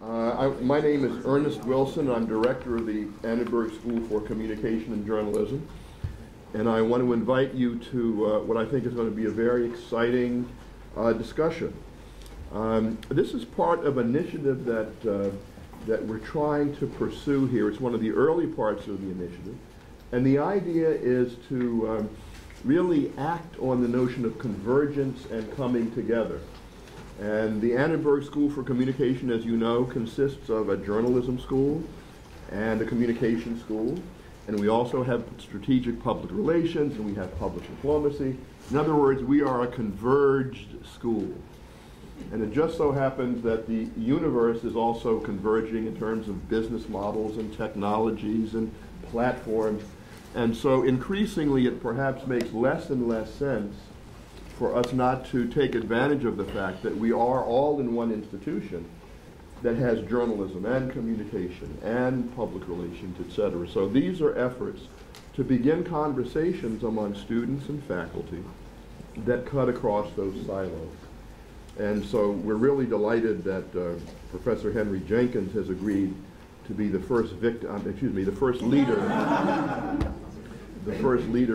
My name is Ernest Wilson. I'm director of the Annenberg School for Communication and Journalism. And I want to invite you to what I think is going to be a very exciting discussion. This is part of an initiative that, that we're trying to pursue here. It's one of the early parts of the initiative. And the idea is to really act on the notion of convergence and coming together. And the Annenberg School for Communication, as you know, consists of a journalism school and a communication school. And we also have strategic public relations, and we have public diplomacy. In other words, we are a converged school. And it just so happens that the universe is also converging in terms of business models and technologies and platforms. And so increasingly, it perhaps makes less and less sense for us not to take advantage of the fact that we are all in one institution that has journalism and communication and public relations, et cetera. So these are efforts to begin conversations among students and faculty that cut across those silos. And so we're really delighted that Professor Henry Jenkins has agreed to be the first leader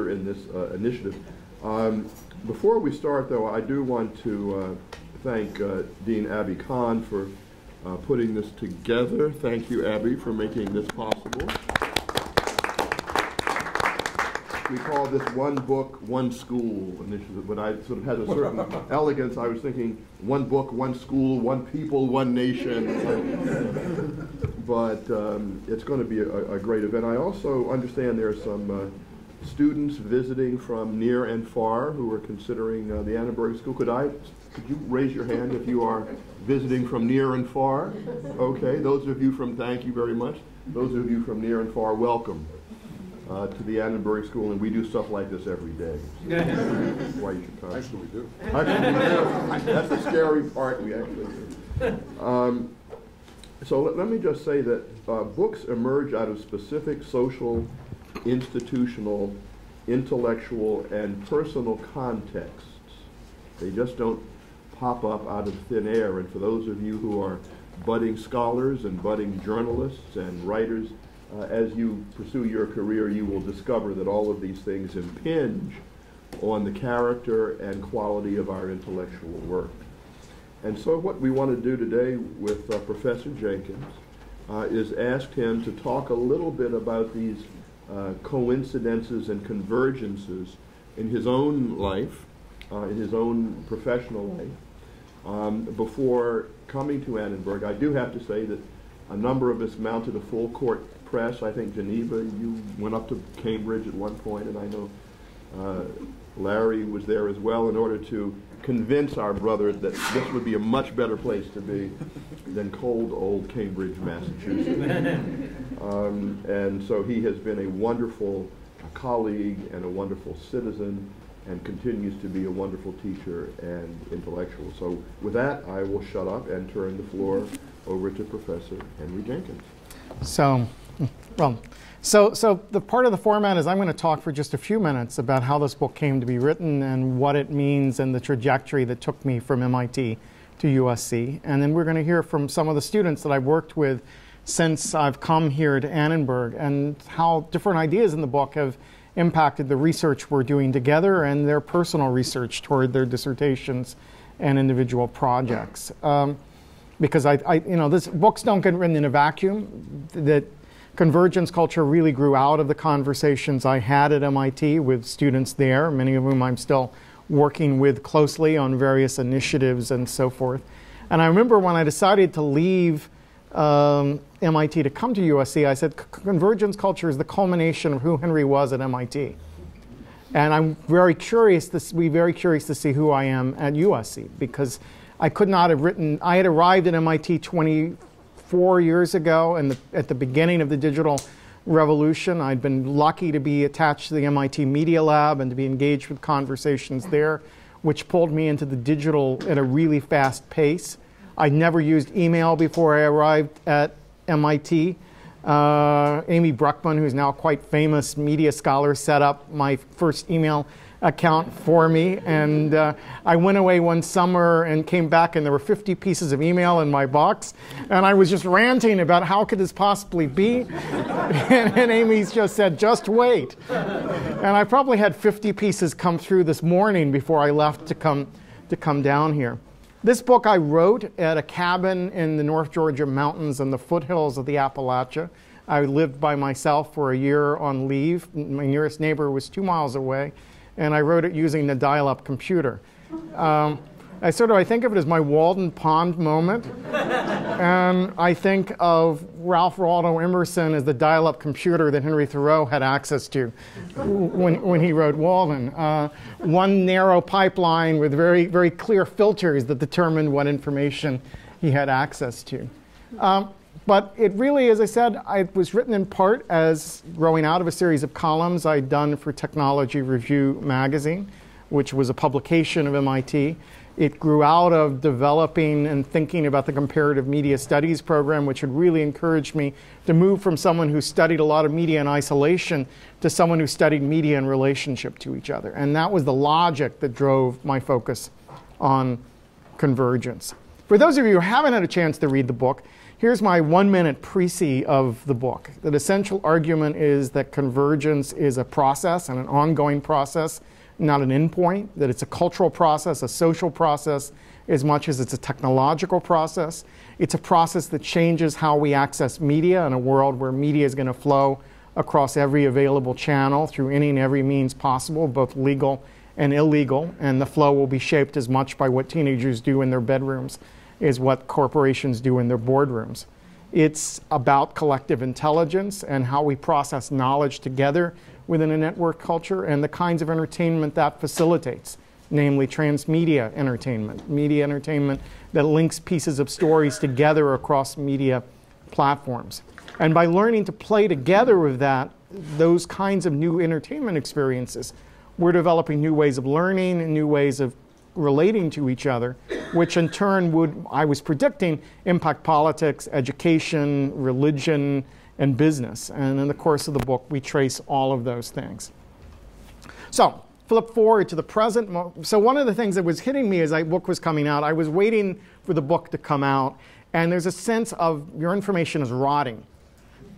in this initiative. Before we start, though, I do want to thank Dean Abby Kahn for putting this together. Thank you, Abby, for making this possible. We call this One Book, One School initiative, but I sort of had a certain elegance. I was thinking one book, one school, one people, one nation. But it's going to be a great event. I also understand there are some students visiting from near and far who are considering the Annenberg School. Could you raise your hand if you are visiting from near and far? Okay, those of you from, thank you very much. Those of you from near and far, welcome to the Annenberg School, and we do stuff like this every day. That's why you should come. Actually, we do. That's the scary part, we actually do. So let me just say that books emerge out of specific social, institutional, intellectual, and personal contexts. They just don't pop up out of thin air. And for those of you who are budding scholars and budding journalists and writers, as you pursue your career, you will discover that all of these things impinge on the character and quality of our intellectual work. And so what we want to do today with Professor Jenkins is ask him to talk a little bit about these coincidences and convergences in his own life, in his own professional life, before coming to Annenberg. I do have to say that a number of us mounted a full court press. I think Geneva, you went up to Cambridge at one point, and I know Larry was there as well, in order to convince our brother that this would be a much better place to be than cold old Cambridge, Massachusetts. And so he has been a wonderful colleague and a wonderful citizen, and continues to be a wonderful teacher and intellectual. So with that, I will shut up and turn the floor over to Professor Henry Jenkins. So the part of the format is I'm going to talk for just a few minutes about how this book came to be written and what it means and the trajectory that took me from MIT to USC. And then we're going to hear from some of the students that I've worked with since I've come here to Annenberg, and how different ideas in the book have impacted the research we're doing together and their personal research toward their dissertations and individual projects. Because these books don't get written in a vacuum. That convergence culture really grew out of the conversations I had at MIT with students there, many of whom I'm still working with closely on various initiatives and so forth. And I remember when I decided to leave MIT to come to USC, I said, convergence culture is the culmination of who Henry was at MIT. And I'm very curious to be very curious to see who I am at USC, because I could not have written, I had arrived at MIT 24 years ago, and at the beginning of the digital revolution. I'd been lucky to be attached to the MIT Media Lab and to be engaged with conversations there, which pulled me into the digital at a really fast pace. I'd never used email before I arrived at MIT. Amy Bruckman, who's now quite famous media scholar, set up my first email account for me. And I went away one summer and came back, and there were 50 pieces of email in my box. And I was just ranting about how could this possibly be? And Amy just said, just wait. And I probably had 50 pieces come through this morning before I left to come down here. This book I wrote at a cabin in the North Georgia mountains and the foothills of the Appalachia. I lived by myself for a year on leave. My nearest neighbor was 2 miles away, and I wrote it using the dial-up computer. I think of it as my Walden Pond moment, and I think of Ralph Waldo Emerson as the dial-up computer that Henry Thoreau had access to when he wrote Walden. One narrow pipeline with very, very clear filters that determined what information he had access to. But it really, as I said, it was written in part as growing out of a series of columns I'd done for Technology Review magazine, which was a publication of MIT. It grew out of developing and thinking about the Comparative Media Studies Program, which had really encouraged me to move from someone who studied a lot of media in isolation to someone who studied media in relationship to each other. And that was the logic that drove my focus on convergence. For those of you who haven't had a chance to read the book, here's my one-minute précis of the book. The essential argument is that convergence is a process and an ongoing process, not an endpoint, that it's a cultural process, a social process, as much as it's a technological process. It's a process that changes how we access media in a world where media is going to flow across every available channel through any and every means possible, both legal and illegal, and the flow will be shaped as much by what teenagers do in their bedrooms is what corporations do in their boardrooms. It's about collective intelligence and how we process knowledge together within a network culture and the kinds of entertainment that facilitates, namely transmedia entertainment, media entertainment that links pieces of stories together across media platforms. And by learning to play together with that, those kinds of new entertainment experiences, we're developing new ways of learning and new ways of relating to each other, which in turn would, I was predicting, impact politics, education, religion, and business. And in the course of the book, we trace all of those things. So flip forward to the present. So one of the things that was hitting me as that book was coming out, I was waiting for the book to come out, and there's a sense of your information is rotting.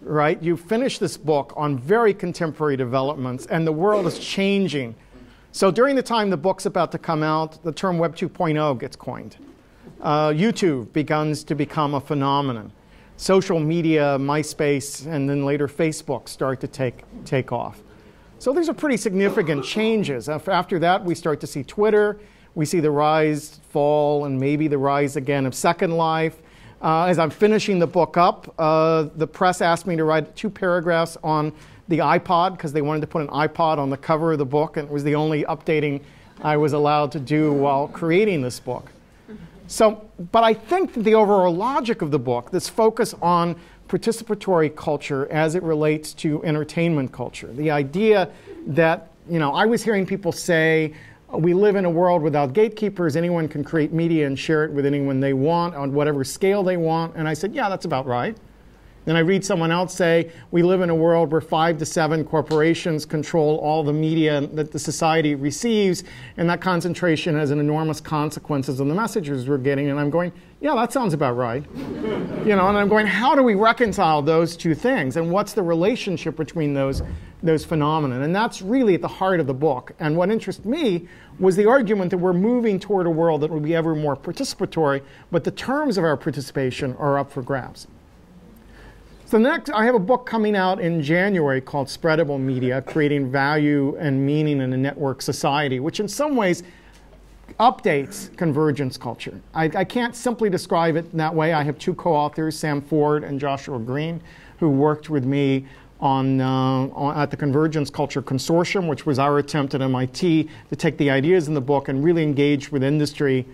Right? You finish this book on very contemporary developments, and the world is changing. So during the time the book's about to come out, the term Web 2.0 gets coined. YouTube begins to become a phenomenon. Social media, MySpace, and then later Facebook start to take off. So there's a pretty significant changes. After that, we start to see Twitter. We see the rise, fall, and maybe the rise again of Second Life. As I'm finishing the book up, the press asked me to write 2 paragraphs on the iPod, because they wanted to put an iPod on the cover of the book, and it was the only updating I was allowed to do while creating this book. So, but I think that the overall logic of the book, this focus on participatory culture as it relates to entertainment culture, the idea that, you know, I was hearing people say, we live in a world without gatekeepers, anyone can create media and share it with anyone they want on whatever scale they want, and I said, yeah, that's about right. Then I read someone else say, we live in a world where 5 to 7 corporations control all the media that the society receives, and that concentration has an enormous consequences on the messages we're getting. And I'm going, yeah, that sounds about right. You know, and I'm going, how do we reconcile those two things? And what's the relationship between those phenomena? And that's really at the heart of the book. And what interested me was the argument that we're moving toward a world that will be ever more participatory, but the terms of our participation are up for grabs. So next, I have a book coming out in January called Spreadable Media, Creating Value and Meaning in a Network Society, which in some ways updates convergence culture. I can't simply describe it in that way. I have 2 co-authors, Sam Ford and Joshua Green, who worked with me at the Convergence Culture Consortium, which was our attempt at MIT to take the ideas in the book and really engage with industry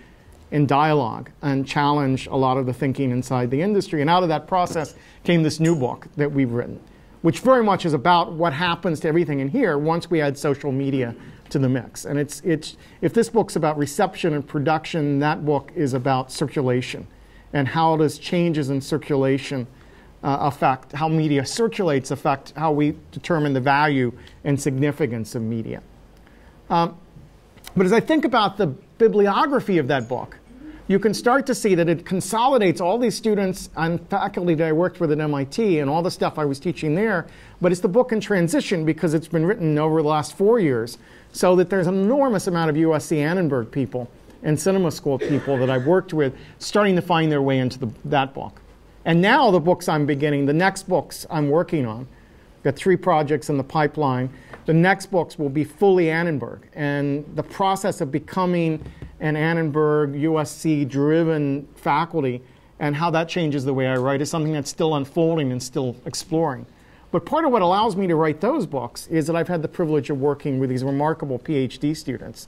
in dialogue and challenge a lot of the thinking inside the industry. And out of that process came this new book that we've written, which very much is about what happens to everything in here once we add social media to the mix. And if this book's about reception and production, that book is about circulation and how does changes in circulation affect, how media circulates affect how we determine the value and significance of media. But as I think about the bibliography of that book, you can start to see that it consolidates all these students and faculty that I worked with at MIT and all the stuff I was teaching there. But it's the book in transition because it's been written over the last 4 years, so that there's an enormous amount of USC Annenberg people and cinema school people that I've worked with starting to find their way into that book. And now the books I'm beginning, the next books I'm working on, I've got 3 projects in the pipeline. The next books will be fully Annenberg, and the process of becoming an Annenberg, USC-driven faculty, and how that changes the way I write is something that's still unfolding and still exploring. But part of what allows me to write those books is that I've had the privilege of working with these remarkable PhD students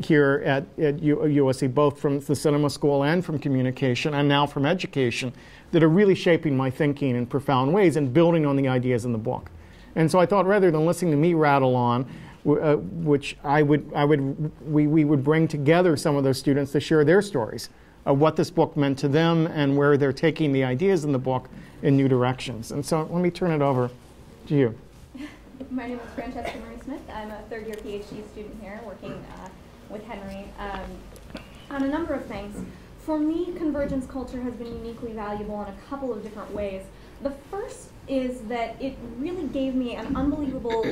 here at USC, both from the cinema school and from communication, and now from education, that are really shaping my thinking in profound ways and building on the ideas in the book. And so I thought, rather than listening to me rattle on, which we would bring together some of those students to share their stories of what this book meant to them and where they're taking the ideas in the book in new directions. And so let me turn it over to you. My name is Francesca Marie Smith. I'm a third-year PhD student here working with Henry on a number of things. For me, convergence culture has been uniquely valuable in a couple of different ways. The first is that it really gave me an unbelievable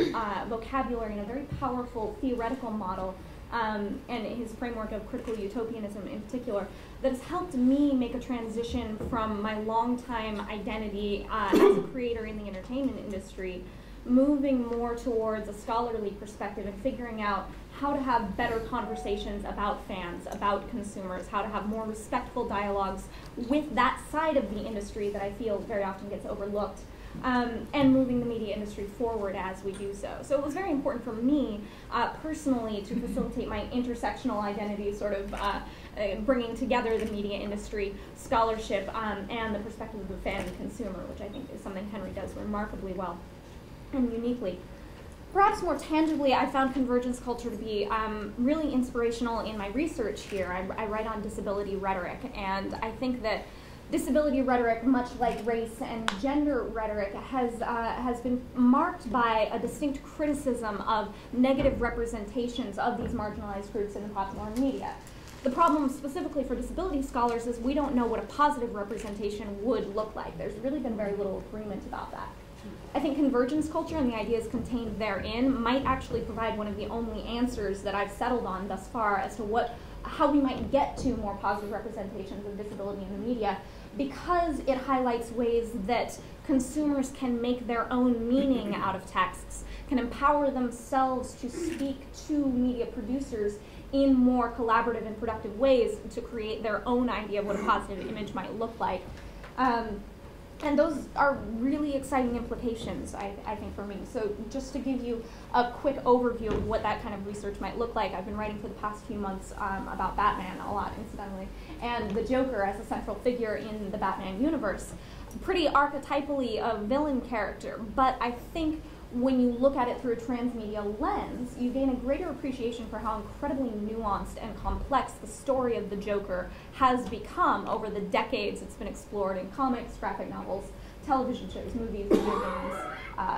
vocabulary and a very powerful theoretical model, and his framework of critical utopianism in particular, that has helped me make a transition from my longtime identity as a creator in the entertainment industry, moving more towards a scholarly perspective and figuring out how to have better conversations about fans, about consumers, how to have more respectful dialogues with that side of the industry that I feel very often gets overlooked, and moving the media industry forward as we do so. So it was very important for me personally to facilitate my intersectional identity, sort of bringing together the media industry, scholarship, and the perspective of the fan and consumer, which I think is something Henry does remarkably well and uniquely. Perhaps more tangibly, I found convergence culture to be really inspirational in my research here. I write on disability rhetoric, and I think that disability rhetoric, much like race and gender rhetoric, has been marked by a distinct criticism of negative representations of these marginalized groups in the popular media. The problem specifically for disability scholars is we don't know what a positive representation would look like. There's really been very little agreement about that. I think convergence culture and the ideas contained therein might actually provide one of the only answers that I've settled on thus far as to how we might get to more positive representations of disability in the media, because it highlights ways that consumers can make their own meaning out of texts, can empower themselves to speak to media producers in more collaborative and productive ways to create their own idea of what a positive image might look like. And those are really exciting implications, I think, for me. So just to give you a quick overview of what that kind of research might look like, I've been writing for the past few months about Batman a lot, incidentally, and the Joker as a central figure in the Batman universe. Pretty archetypally a villain character, but I think when you look at it through a transmedia lens, you gain a greater appreciation for how incredibly nuanced and complex the story of the Joker has become over the decades it's been explored in comics, graphic novels, television shows, movies, video games,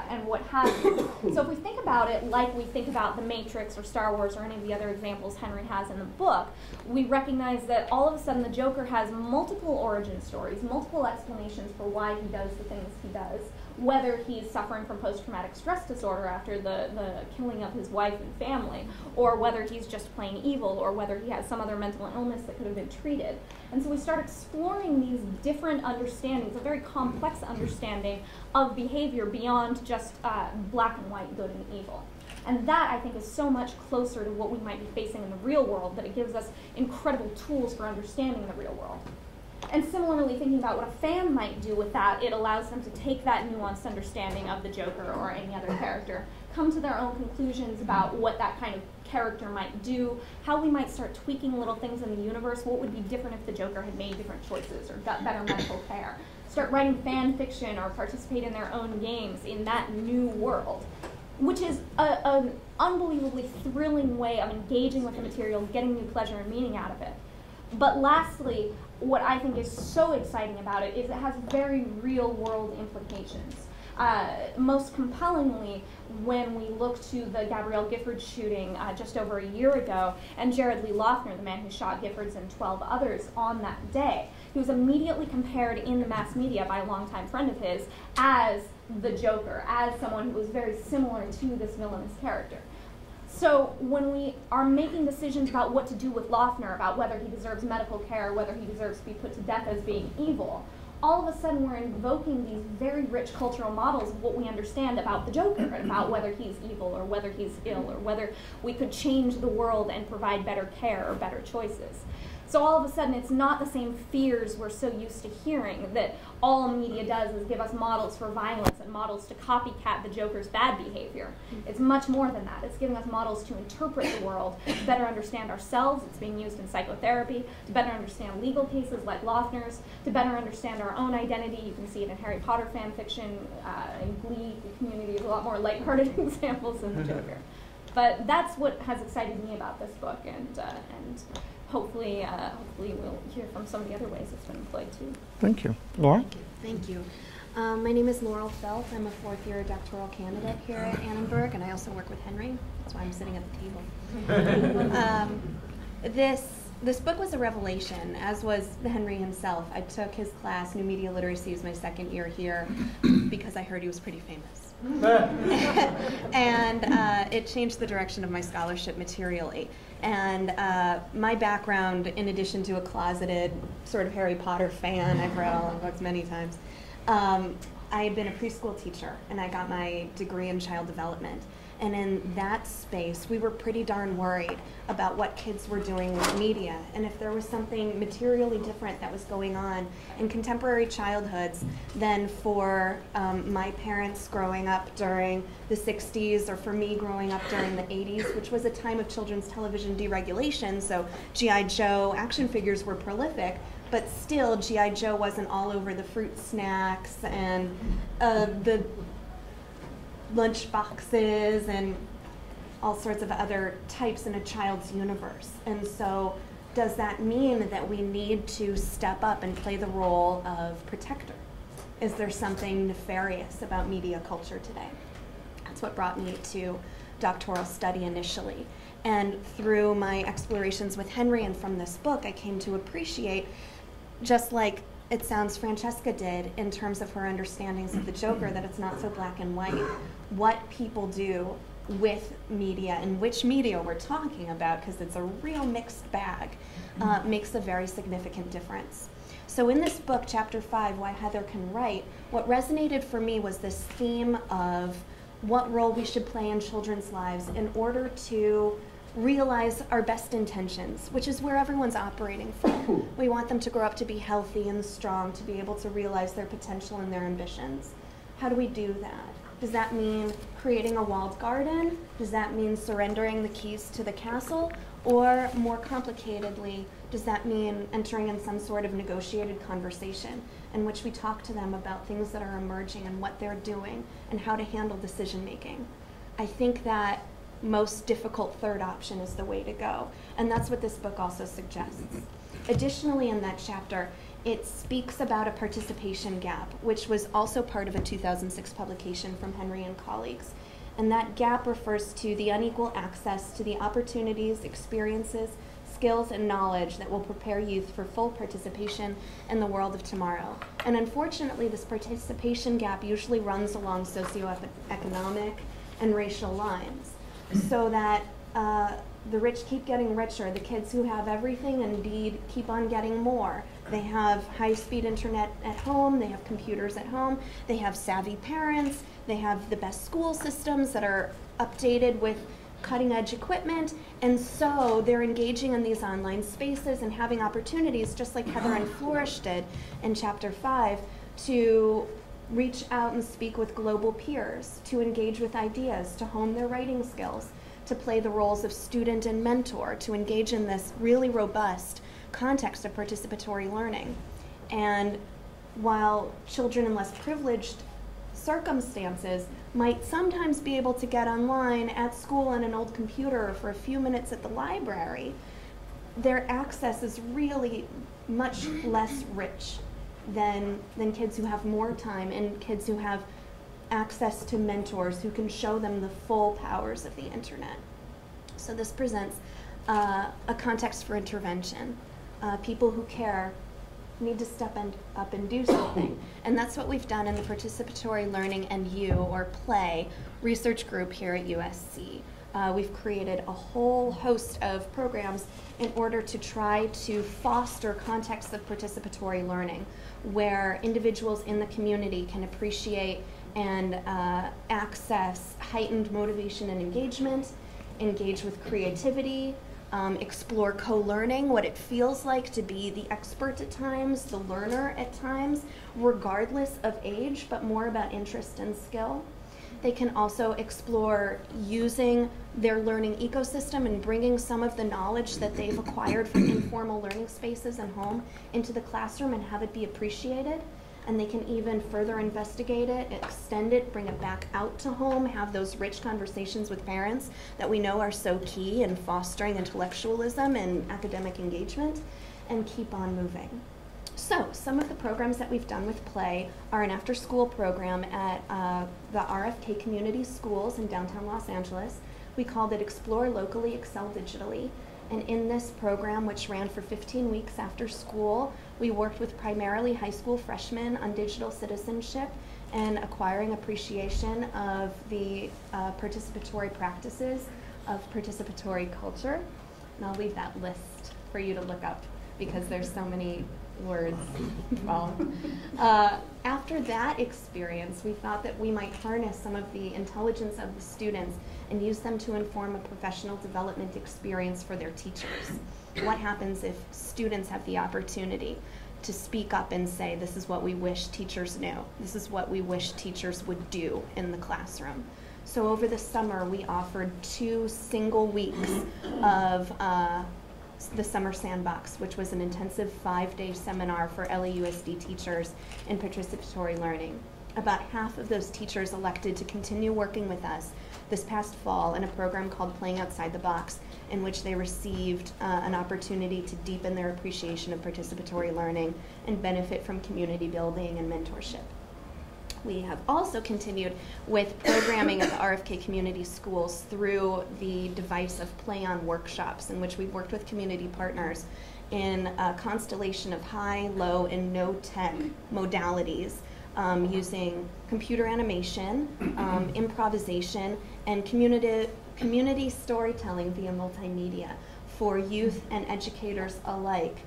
and what have you. So if we think about it like we think about The Matrix or Star Wars or any of the other examples Henry has in the book, we recognize that all of a sudden the Joker has multiple origin stories, multiple explanations for why he does the things he does, whether he's suffering from post-traumatic stress disorder after the killing of his wife and family, or whether he's just plain evil, or whether he has some other mental illness that could have been treated. And so we start exploring these different understandings, a very complex understanding of behavior beyond just black and white, good and evil. And that, I think, is so much closer to what we might be facing in the real world, that it gives us incredible tools for understanding the real world. And similarly, thinking about what a fan might do with that, it allows them to take that nuanced understanding of the Joker or any other character, come to their own conclusions about what that kind of character might do, how we might start tweaking little things in the universe, what would be different if the Joker had made different choices or got better mental care, start writing fan fiction or participate in their own games in that new world, which is an unbelievably thrilling way of engaging with the material, getting new pleasure and meaning out of it. But lastly, what I think is so exciting about it is it has very real world implications. most compellingly when we look to the Gabrielle Giffords shooting just over a year ago, and Jared Lee Lochner, the man who shot Giffords and 12 others on that day. He was immediately compared in the mass media by a longtime friend of his as the Joker, as someone who was very similar to this villainous character. So when we are making decisions about what to do with Lochner, about whether he deserves medical care, whether he deserves to be put to death as being evil, all of a sudden we're invoking these very rich cultural models of what we understand about the Joker, and about whether he's evil or whether he's ill or whether we could change the world and provide better care or better choices. So all of a sudden it's not the same fears we're so used to hearing that all media does is give us models for violence and models to copycat the Joker's bad behavior. It's much more than that. It's giving us models to interpret the world, to better understand ourselves. It's being used in psychotherapy, to better understand legal cases like Lochner's, to better understand our own identity. You can see it in Harry Potter fan fiction, in Glee. The community is a lot more lighthearted examples than the Joker. But that's what has excited me about this book, and hopefully, hopefully we'll hear from some of the other ways it's been employed too. Thank you. Laura? Thank you. My name is Laurel Felt. I'm a fourth-year doctoral candidate here at Annenberg, and I also work with Henry. That's why I'm sitting at the table. This book was a revelation, as was Henry himself. I took his class, New Media Literacy, is my second year here, because I heard he was pretty famous. And it changed the direction of my scholarship materially. And my background, in addition to a closeted sort of Harry Potter fan, I've read all the books many times, I had been a preschool teacher, and I got my degree in child development. And in that space, we were pretty darn worried about what kids were doing with media, and if there was something materially different that was going on in contemporary childhoods than for my parents growing up during the 60s, or for me growing up during the 80s, which was a time of children's television deregulation. So G.I. Joe action figures were prolific, but still G.I. Joe wasn't all over the fruit snacks and the lunch boxes and all sorts of other types in a child's universe. And so does that mean that we need to step up and play the role of protector? Is there something nefarious about media culture today? That's what brought me to doctoral study initially. And through my explorations with Henry and from this book, I came to appreciate, just like it sounds Francesca did in terms of her understandings of the Joker, that it's not so black and white, what people do with media and which media we're talking about, because it's a real mixed bag, makes a very significant difference. So in this book, Chapter 5, Why Heather Can Write, what resonated for me was this theme of what role we should play in children's lives in order to realize our best intentions, which is where everyone's operating from. We want them to grow up to be healthy and strong, to be able to realize their potential and their ambitions. How do we do that? Does that mean creating a walled garden? Does that mean surrendering the keys to the castle? Or more complicatedly, does that mean entering in some sort of negotiated conversation in which we talk to them about things that are emerging and what they're doing and how to handle decision making? I think that most difficult third option is the way to go, and that's what this book also suggests. Additionally, in that chapter, it speaks about a participation gap, which was also part of a 2006 publication from Henry and colleagues, and that gap refers to the unequal access to the opportunities, experiences, skills, and knowledge that will prepare youth for full participation in the world of tomorrow. And unfortunately, this participation gap usually runs along socioeconomic and racial lines, so that the rich keep getting richer, the kids who have everything indeed keep on getting more. They have high-speed internet at home, they have computers at home, they have savvy parents, they have the best school systems that are updated with cutting-edge equipment, and so they're engaging in these online spaces and having opportunities, just like Heather and Flourish did in Chapter 5, to reach out and speak with global peers, to engage with ideas, to hone their writing skills, to play the roles of student and mentor, to engage in this really robust context of participatory learning. And while children in less privileged circumstances might sometimes be able to get online at school on an old computer or for a few minutes at the library, their access is really much less rich than kids who have more time and kids who have access to mentors who can show them the full powers of the internet. So this presents a context for intervention. People who care need to step up and do something. And that's what we've done in the Participatory Learning and You, or PLAY, research group here at USC. We've created a whole host of programs in order to try to foster contexts of participatory learning, where individuals in the community can appreciate and access heightened motivation and engagement, engage with creativity, explore co-learning, what it feels like to be the expert at times, the learner at times, regardless of age, but more about interest and skill. They can also explore using their learning ecosystem and bringing some of the knowledge that they've acquired from informal learning spaces and home into the classroom and have it be appreciated. And they can even further investigate it, extend it, bring it back out to home, have those rich conversations with parents that we know are so key in fostering intellectualism and academic engagement, and keep on moving. So some of the programs that we've done with PLAY are an after-school program at the RFK Community Schools in downtown Los Angeles. We called it Explore Locally, Excel Digitally. And in this program, which ran for 15 weeks after school, we worked with primarily high school freshmen on digital citizenship and acquiring appreciation of the participatory practices of participatory culture. And I'll leave that list for you to look up because there's so many words involved. After that experience, we thought that we might harness some of the intelligence of the students and use them to inform a professional development experience for their teachers. What happens if students have the opportunity to speak up and say, this is what we wish teachers knew, this is what we wish teachers would do in the classroom. So over the summer, we offered 2 single weeks of the Summer Sandbox, which was an intensive 5-day seminar for LAUSD teachers in participatory learning. About half of those teachers elected to continue working with us this past fall in a program called Playing Outside the Box, in which they received an opportunity to deepen their appreciation of participatory learning and benefit from community building and mentorship. We have also continued with programming at the RFK Community Schools through the device of Play On workshops, in which we've worked with community partners in a constellation of high, low, and no tech modalities, using computer animation, improvisation, and community storytelling via multimedia for youth and educators alike,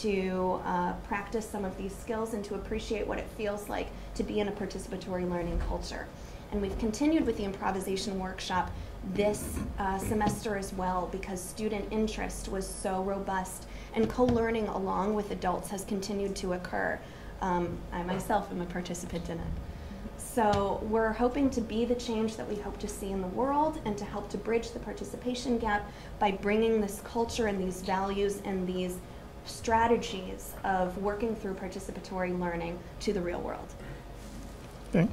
to practice some of these skills and to appreciate what it feels like to be in a participatory learning culture. And we've continued with the improvisation workshop this semester as well, because student interest was so robust and co-learning along with adults has continued to occur. I myself am a participant in it. So we're hoping to be the change that we hope to see in the world and to help to bridge the participation gap by bringing this culture and these values and these strategies of working through participatory learning to the real world. Okay.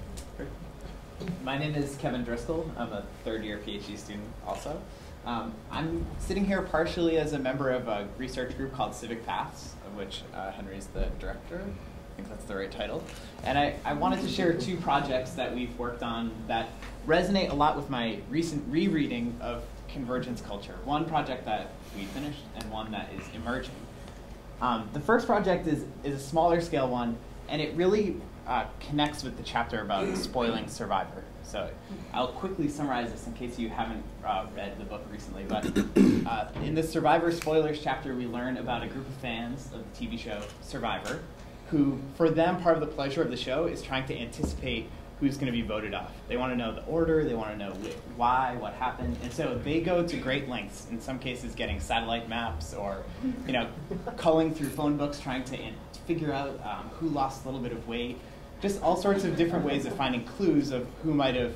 My name is Kevin Driscoll. I'm a third-year PhD student also. I'm sitting here partially as a member of a research group called Civic Paths, of which Henry's the director. I think that's the right title. And I wanted to share 2 projects that we've worked on that resonate a lot with my recent rereading of convergence culture. One project that we finished and one that is emerging. The first project is a smaller scale one, and it really connects with the chapter about spoiling Survivor. So I'll quickly summarize this in case you haven't read the book recently. But in the Survivor spoilers chapter, we learn about a group of fans of the TV show Survivor, who, for them, part of the pleasure of the show is trying to anticipate who's going to be voted off. They want to know the order, they want to know why, what happened, and so they go to great lengths, in some cases getting satellite maps or, you know, culling through phone books, trying to figure out who lost a little bit of weight, just all sorts of different ways of finding clues of who might have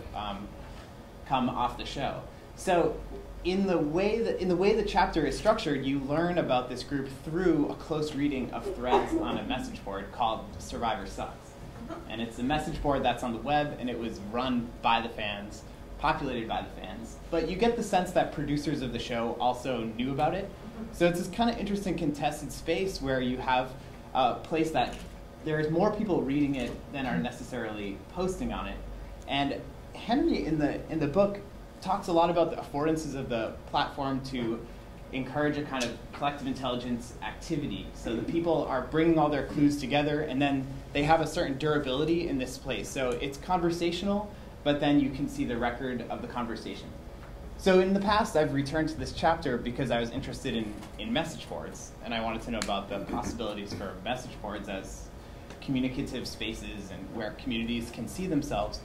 come off the show. So in the way the chapter is structured, you learn about this group through a close reading of threads on a message board called Survivor Sucks. And it's a message board that's on the web, and it was run by the fans, populated by the fans. But you get the sense that producers of the show also knew about it. So it's this kind of interesting contested space where you have a place that there's more people reading it than are necessarily posting on it. And Henry, in the book, talks a lot about the affordances of the platform to encourage a kind of collective intelligence activity. So the people are bringing all their clues together, and then they have a certain durability in this place. So it's conversational, but then you can see the record of the conversation. So in the past, I've returned to this chapter because I was interested in message boards, and I wanted to know about the possibilities for message boards as communicative spaces and where communities can see themselves.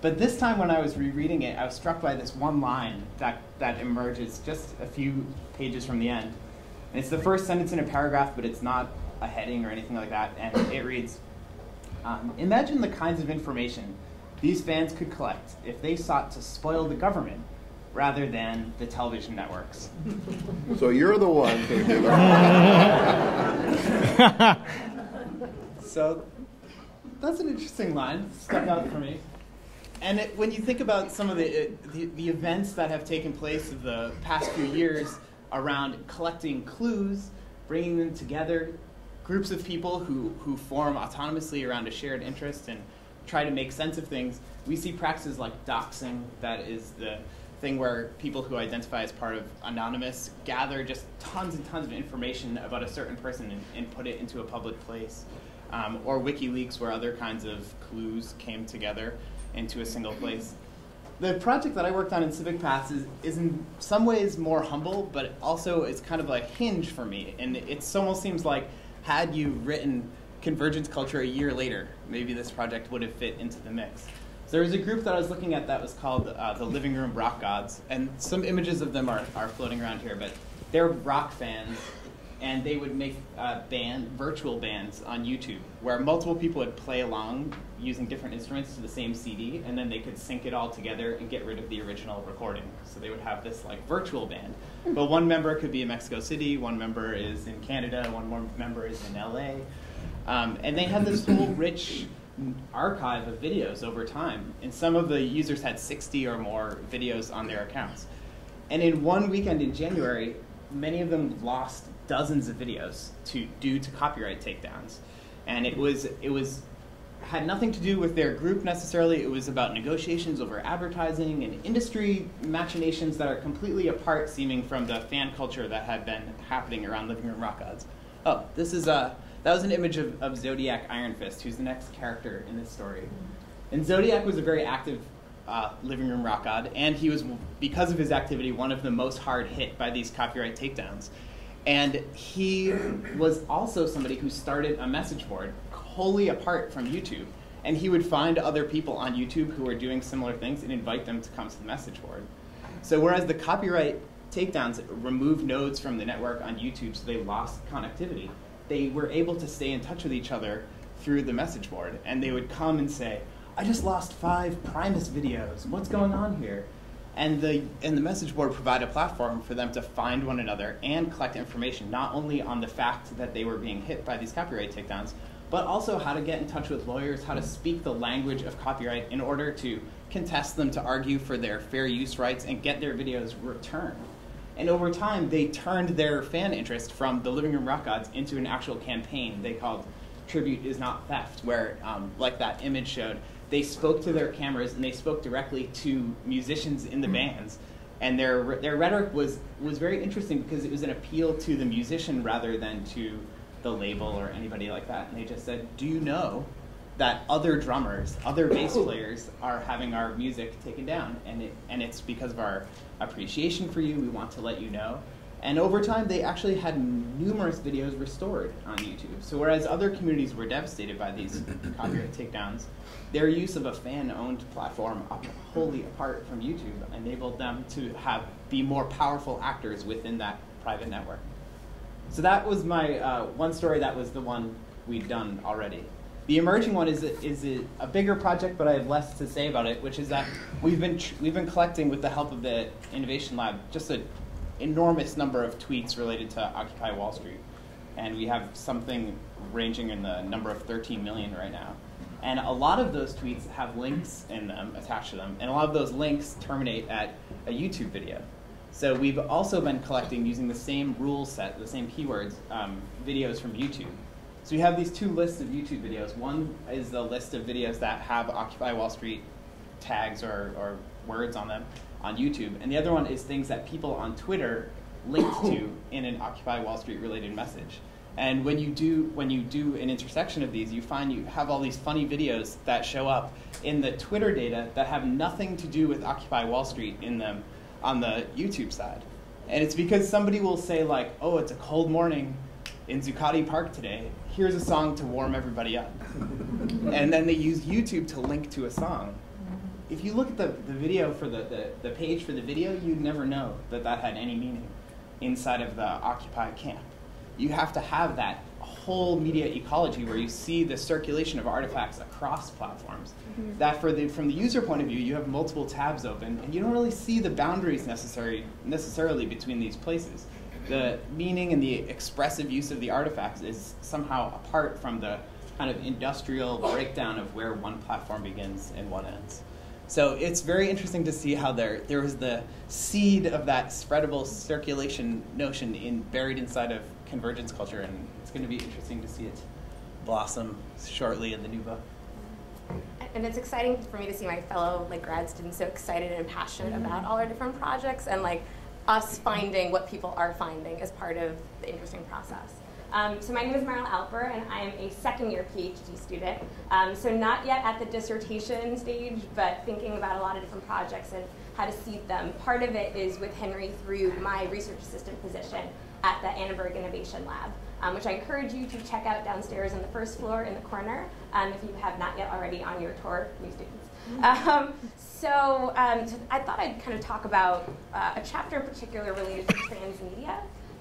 But this time when I was rereading it, I was struck by this one line that emerges just a few pages from the end. And it's the first sentence in a paragraph, but it's not a heading or anything like that. And it reads, imagine the kinds of information these fans could collect if they sought to spoil the government rather than the television networks. So you're the one who did that. So that's an interesting line. Stuck out for me. And when you think about some of the events that have taken place in the past few years around collecting clues, bringing them together, groups of people who form autonomously around a shared interest and try to make sense of things, we see practices like doxing. That is the thing where people who identify as part of anonymous gather just tons and tons of information about a certain person and put it into a public place. Or WikiLeaks, where other kinds of clues came together into a single place. The project that I worked on in Civic Paths is in some ways more humble, but also it's kind of a hinge for me. And it almost seems like had you written Convergence Culture a year later, maybe this project would have fit into the mix. So there was a group that I was looking at that was called the Living Room Rock Gods. And some images of them are floating around here, but they're rock fans. And they would make virtual bands on YouTube where multiple people would play along using different instruments to the same CD, and then they could sync it all together and get rid of the original recording. So they would have this like virtual band. But one member could be in Mexico City, one member is in Canada, one more member is in LA. And they had this whole rich archive of videos over time. And some of the users had 60 or more videos on their accounts. And in one weekend in January, many of them lost dozens of videos due to copyright takedowns, and it had nothing to do with their group necessarily. It was about negotiations over advertising and industry machinations that are completely apart seeming from the fan culture that had been happening around Living Room Rock Gods. Oh, this is that was an image of Zodiac Iron Fist, who's the next character in this story, and Zodiac was a very active Living Room Rock God, and he was, because of his activity, one of the most hard hit by these copyright takedowns. And he was also somebody who started a message board wholly apart from YouTube, and he would find other people on YouTube who were doing similar things and invite them to come to the message board. So whereas the copyright takedowns removed nodes from the network on YouTube, so they lost connectivity, they were able to stay in touch with each other through the message board, and they would come and say, I just lost 5 Primus videos. What's going on here? And the message board provided a platform for them to find one another and collect information, not only on the fact that they were being hit by these copyright takedowns, but also how to get in touch with lawyers, how to speak the language of copyright in order to contest them, to argue for their fair use rights and get their videos returned. And over time, they turned their fan interest from the Living Room Rock Gods into an actual campaign they called Tribute Is Not Theft, where, like that image showed, they spoke to their cameras and they spoke directly to musicians in the bands, and their rhetoric was very interesting because it was an appeal to the musician rather than to the label or anybody like that. And they just said, do you know that other drummers, other bass players are having our music taken down, and it's because of our appreciation for you, we want to let you know. And over time, they actually had numerous videos restored on YouTube. So whereas other communities were devastated by these copyright takedowns, their use of a fan-owned platform wholly apart from YouTube enabled them to be more powerful actors within that private network. So that was my one story. That was the one we'd done already. The emerging one is a bigger project, but I have less to say about it, which is that we've been collecting, with the help of the Innovation Lab, just a enormous number of tweets related to Occupy Wall Street. And we have something ranging in the number of 13 million right now. And a lot of those tweets have links in them, attached to them, and a lot of those links terminate at a YouTube video. So we've also been collecting, using the same rule set, the same keywords, videos from YouTube. So we have these two lists of YouTube videos. One is the list of videos that have Occupy Wall Street tags or words on them on YouTube. And the other one is things that people on Twitter link to in an Occupy Wall Street related message. And when you do an intersection of these, you find you have all these funny videos that show up in the Twitter data that have nothing to do with Occupy Wall Street in them on the YouTube side. And it's because somebody will say like, oh, it's a cold morning in Zuccotti Park today. Here's a song to warm everybody up. And then they use YouTube to link to a song. If you look at the video for the page for the video, you'd never know that that had any meaning inside of the Occupy camp. You have to have that whole media ecology where you see the circulation of artifacts across platforms. Mm-hmm. That from the user point of view, you have multiple tabs open, and you don't really see the boundaries necessarily between these places. The meaning and the expressive use of the artifacts is somehow apart from the kind of industrial breakdown of where one platform begins and one ends. So it's very interesting to see how there was the seed of that spreadable circulation notion buried inside of convergence culture, and it's going to be interesting to see it blossom shortly in the new book. And it's exciting for me to see my fellow grad students so excited and passionate about all our different projects, and us finding what people are finding as part of the interesting process. So my name is Meryl Alper, and I am a second-year PhD student. So not yet at the dissertation stage, but thinking about a lot of different projects and how to seed them. Part of it is with Henry through my research assistant position at the Annenberg Innovation Lab, which I encourage you to check out downstairs on the first floor in the corner if you have not yet already on your tour, new students. So I thought I'd kind of talk about a chapter in particular related to transmedia.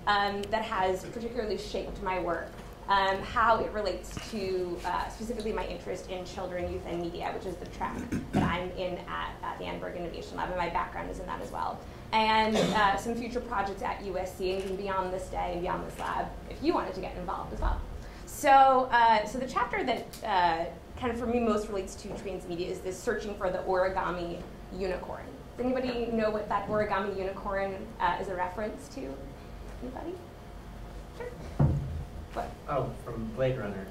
That has particularly shaped my work, how it relates to specifically my interest in children, youth, and media, which is the track that I'm in at the Annenberg Innovation Lab, and my background is in that as well. And some future projects at USC and beyond this day and beyond this lab, if you wanted to get involved as well. So, so the chapter that kind of for me most relates to transmedia is this searching for the origami unicorn. Does anybody know what that origami unicorn is a reference to? Anybody? Sure. What? Oh, from Blade Runner.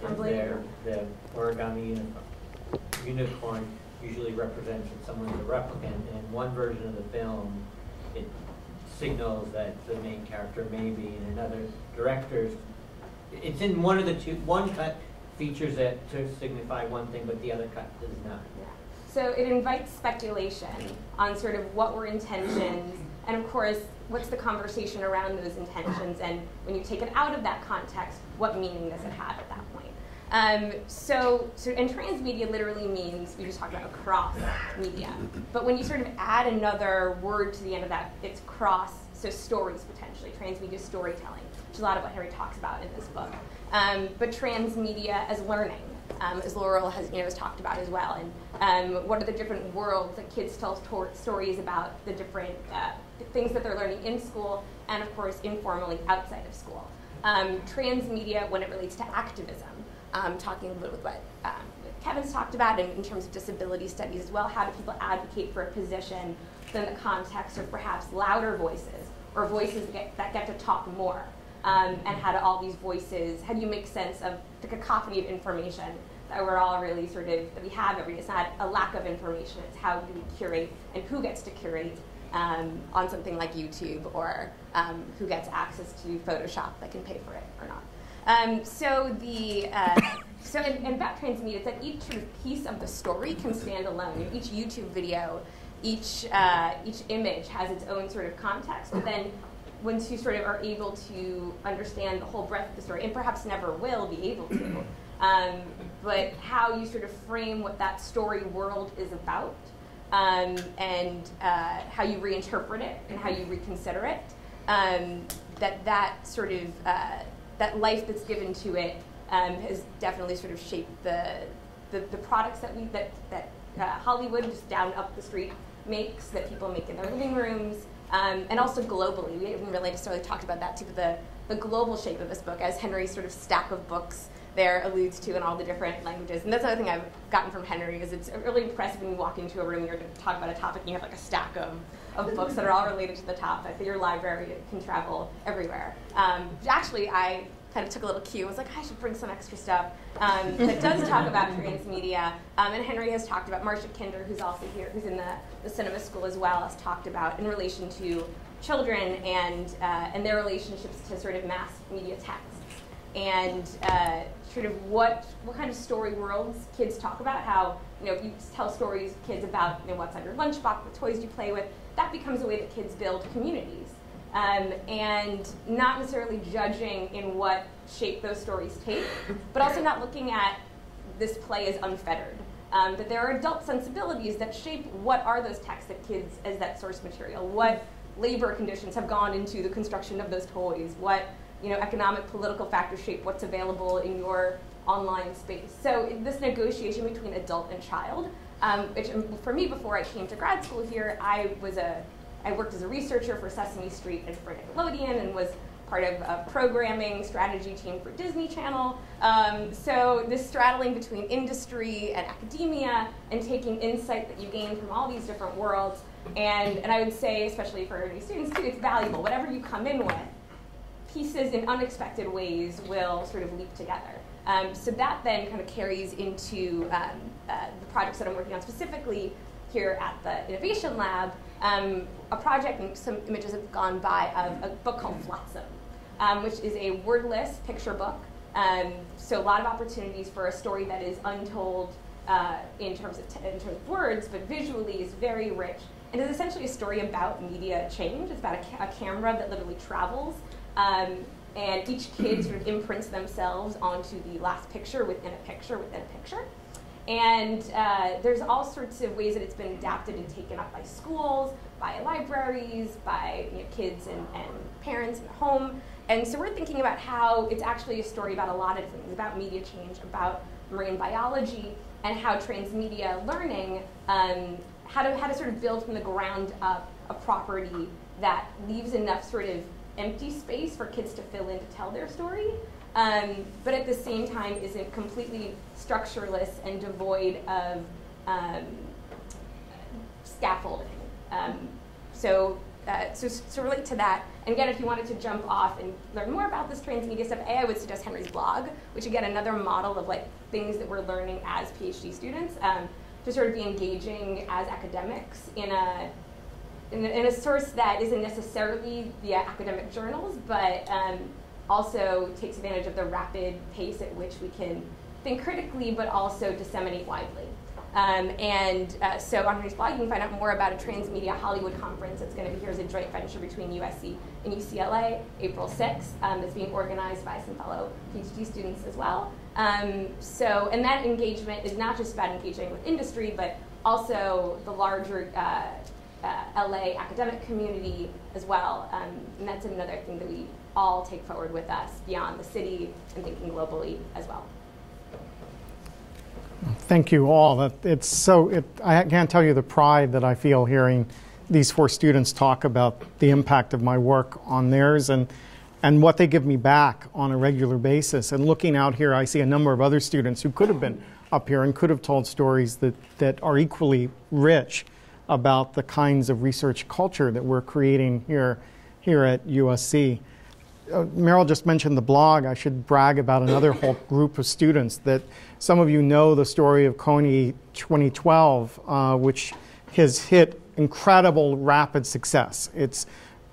From Blade Runner. The origami unicorn usually represents that someone's a replicant, and in one version of the film, it signals that the main character may be, and another director's. It's in one of the two. One cut features that to signify one thing, but the other cut does not. Yeah. So it invites speculation on sort of what were intentions, and of course, what's the conversation around those intentions, and when you take it out of that context, what meaning does it have at that point? And transmedia literally means, we just talked about across media, but when you sort of add another word to the end of that, it's cross, so stories potentially, transmedia storytelling, which is a lot of what Henry talks about in this book. But transmedia as learning, as Laurel has talked about as well, and what are the different worlds that kids tell stories about, the different things that they're learning in school, and of course informally outside of school. Transmedia when it relates to activism, talking a little bit what Kevin's talked about in terms of disability studies as well, how do people advocate for a position within the context of perhaps louder voices, or voices that get to talk more, and how do all these voices, how do you make sense of the cacophony of information that we're all really sort of, that we have every day. It's not a lack of information, it's how do we curate and who gets to curate on something like YouTube, or who gets access to Photoshop that can pay for it or not. So about transmedia, it's that each sort of piece of the story can stand alone. Each YouTube video, each image has its own sort of context, but then once you sort of are able to understand the whole breadth of the story, and perhaps never will be able to, but how you sort of frame what that story world is about, and how you reinterpret it and how you reconsider it, that sort of that life that's given to it has definitely sort of shaped the products that Hollywood just down up the street makes, that people make in their living rooms, and also globally. We haven't really necessarily talked about that too, but the global shape of this book, as Henry's sort of stack of books there alludes to in all the different languages. And that's another thing I've gotten from Henry, is it's really impressive when you walk into a room and you're going to talk about a topic and you have like a stack of books that are all related to the topic, that your library can travel everywhere. Actually, I kind of took a little cue. I was like, I should bring some extra stuff that does talk about trans media. And Henry has talked about, Marcia Kinder, who's also here, who's in the cinema school as well, has talked about in relation to children and their relationships to sort of mass media texts. And sort of what kind of story worlds kids talk about, how, you know, if you tell stories to kids about, you know, what's on your lunchbox, what toys you play with, that becomes a way that kids build communities. And not necessarily judging in what shape those stories take, but also not looking at this play as unfettered. That there are adult sensibilities that shape what are those texts that kids, as that source material, what labor conditions have gone into the construction of those toys, what, you know, economic, political factors shape what's available in your online space. So this negotiation between adult and child, which for me, before I came to grad school here, I worked as a researcher for Sesame Street and for Nickelodeon, and was part of a programming strategy team for Disney Channel. So this straddling between industry and academia, and taking insight that you gain from all these different worlds, and I would say, especially for new students too, it's valuable. Whatever you come in with, pieces in unexpected ways will sort of leap together. So that then kind of carries into the projects that I'm working on specifically here at the Innovation Lab. A project, and some images have gone by, of a book called Flotsam, which is a wordless picture book. So a lot of opportunities for a story that is untold in terms of words, but visually is very rich. And it's essentially a story about media change. It's about a camera that literally travels. And each kid sort of imprints themselves onto the last picture within a picture within a picture. And there's all sorts of ways that it's been adapted and taken up by schools, by libraries, by, you know, kids and parents and home. And so we're thinking about how it's actually a story about a lot of things, about media change, about marine biology, and how transmedia learning, how to sort of build from the ground up a property that leaves enough sort of empty space for kids to fill in to tell their story, but at the same time isn't completely structureless and devoid of scaffolding. So relate to that. And again, if you wanted to jump off and learn more about this transmedia stuff, I would suggest Henry's blog, which again, another model of like things that we're learning as PhD students, to sort of be engaging as academics in a source that isn't necessarily via academic journals, but also takes advantage of the rapid pace at which we can think critically, but also disseminate widely. So on Henry's blog, you can find out more about a Transmedia Hollywood conference that's going to be here as a joint venture between USC and UCLA, April 6th. It's being organized by some fellow PhD students as well. And that engagement is not just about engaging with industry, but also the larger LA academic community as well. And that's another thing that we all take forward with us beyond the city and thinking globally as well. Thank you all. I can't tell you the pride that I feel hearing these four students talk about the impact of my work on theirs and what they give me back on a regular basis. And looking out here, I see a number of other students who could have been up here and could have told stories that are equally rich about the kinds of research culture that we're creating here at USC. Merrill just mentioned the blog. I should brag about another whole group of students that some of you know the story of Kony 2012, which has hit incredible rapid success. It's